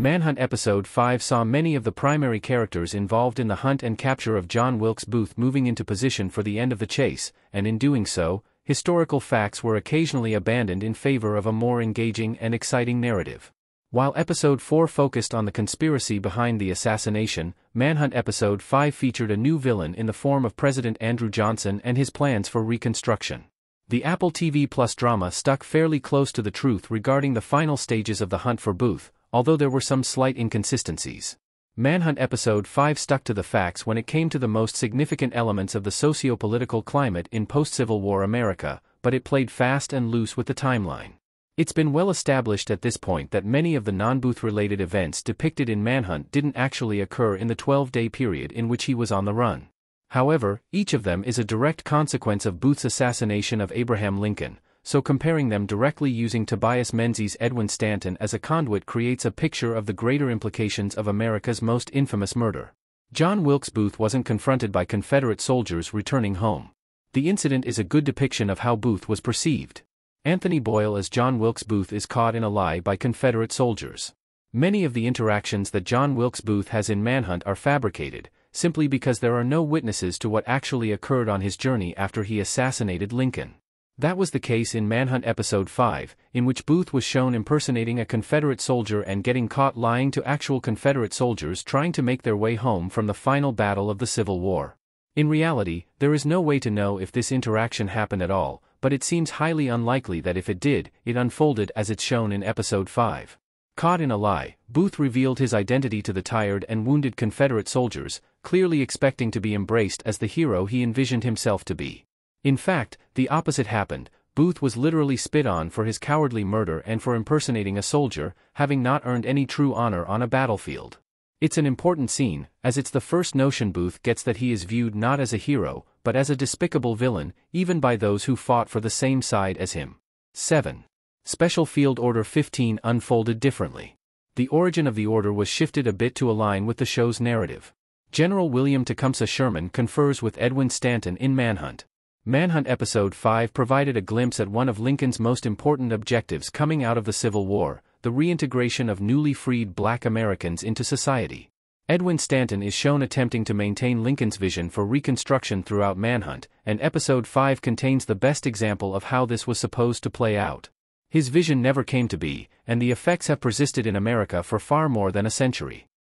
Manhunt Episode 5 saw many of the primary characters involved in the hunt and capture of John Wilkes Booth moving into position for the end of the chase, and in doing so, historical facts were occasionally abandoned in favor of a more engaging and exciting narrative. While Episode 4 focused on the conspiracy behind the assassination, Manhunt Episode 5 featured a new villain in the form of President Andrew Johnson and his plans for Reconstruction. The Apple TV+ drama stuck fairly close to the truth regarding the final stages of the hunt for Booth, although there were some slight inconsistencies. Manhunt Episode 5 stuck to the facts when it came to the most significant elements of the socio-political climate in post-Civil War America, but it played fast and loose with the timeline. It's been well established at this point that many of the non-Booth-related events depicted in Manhunt didn't actually occur in the 12-day period in which he was on the run. However, each of them is a direct consequence of Booth's assassination of Abraham Lincoln, so comparing them directly using Tobias Menzies' Edwin Stanton as a conduit creates a picture of the greater implications of America's most infamous murder. John Wilkes Booth wasn't confronted by Confederate soldiers returning home. The incident is a good depiction of how Booth was perceived. Anthony Boyle as John Wilkes Booth is caught in a lie by Confederate soldiers. Many of the interactions that John Wilkes Booth has in Manhunt are fabricated, simply because there are no witnesses to what actually occurred on his journey after he assassinated Lincoln. That was the case in Manhunt Episode 5, in which Booth was shown impersonating a Confederate soldier and getting caught lying to actual Confederate soldiers trying to make their way home from the final battle of the Civil War. In reality, there is no way to know if this interaction happened at all, but it seems highly unlikely that if it did, it unfolded as it's shown in Episode 5. Caught in a lie, Booth revealed his identity to the tired and wounded Confederate soldiers, clearly expecting to be embraced as the hero he envisioned himself to be. In fact, the opposite happened. Booth was literally spit on for his cowardly murder and for impersonating a soldier, having not earned any true honor on a battlefield. It's an important scene, as it's the first notion Booth gets that he is viewed not as a hero, but as a despicable villain, even by those who fought for the same side as him. 7. Special Field Order 15 unfolded differently. The origin of the order was shifted a bit to align with the show's narrative. General William Tecumseh Sherman confers with Edwin Stanton in Manhunt. Manhunt Episode 5 provided a glimpse at one of Lincoln's most important objectives coming out of the Civil War: the reintegration of newly freed black Americans into society. Edwin Stanton is shown attempting to maintain Lincoln's vision for Reconstruction throughout Manhunt, and Episode 5 contains the best example of how this was supposed to play out. His vision never came to be, and the effects have persisted in America for far more than a century.